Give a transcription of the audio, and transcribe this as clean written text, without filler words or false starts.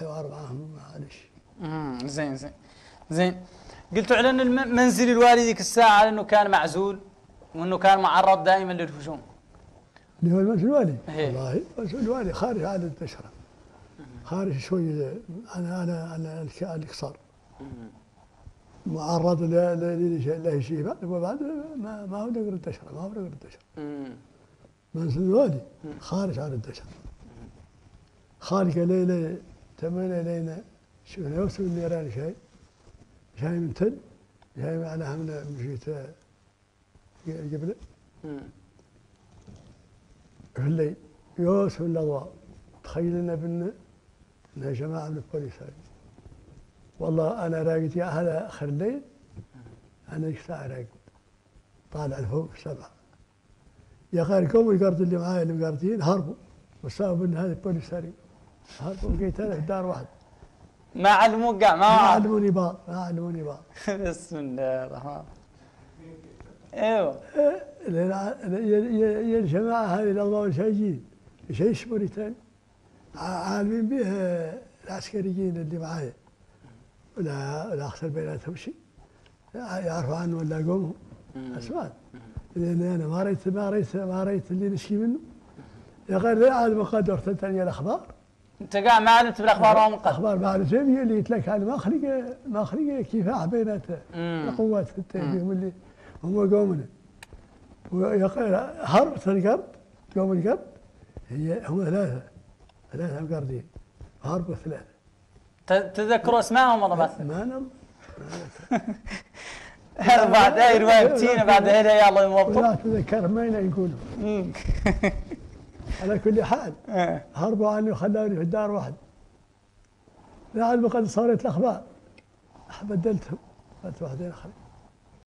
حوار معاهم معلش. زين زين زين. قلتوا على ان منزل الوالد ذيك الساعه على انه كان معزول وانه كان معرض دائما للهجوم. اللي هو المنزل الوالي. والله المنزل الوالي خارج عاده البشره. خارج شوي عن الاقصار. معرض لهشيبه وبعد ما هو دقر الدشره، ما هو دقر الدشره. منزل الوالي خارج عن الدشره. خارج ليلة تمنى إلينا شفنا يوسف اللي يراني شيء جاي من تل جاي معنا همنا مشيت قبله في الليل يوسف الأضواء تخيل لنا بنا إنها جماعة من البوليس والله أنا راقد يا أهل آخر الليل أنا إيش ساعة راقد طالع الفوق السبعة يا أخي القوم القرد اللي معايا اللي مقردين هربوا والسبب إن هذه البوليس هربوا لقيت أنا في دار واحد ما علموك ما علموني بعض ما علموني بعض بسم الله الرحمن ايوه يا الجماعه هذه الله الشايجين جيش موريتانيا عالمين به العسكريين اللي معايا ولا اخسر بيناتهم شيء يعرفوا عنه ولا قومهم اسمعت لان انا ما ريت اللي نشكي منه يا غير لا عاد ما قدرت تنتهي الاخبار انت قاع ما علمت بالاخبار او من قبل اخبار بعد زي اللي قلت لك هذا ما خلق كفاح بينات القوات التابعين اللي هم قومنا ويا هربت القرد قوم القرد هي هم ثلاثه قردين هربوا ثلاثه تذكروا اسمائهم والله ما بعد هاي روايه بتينا بعد هنا يا الله يوفقك لا تذكر ما يقولوا على كل حال هربوا عني وخلوني في الدار واحد لعلم قد صارت الاخبار بدلتهم قلت واحدين اخرين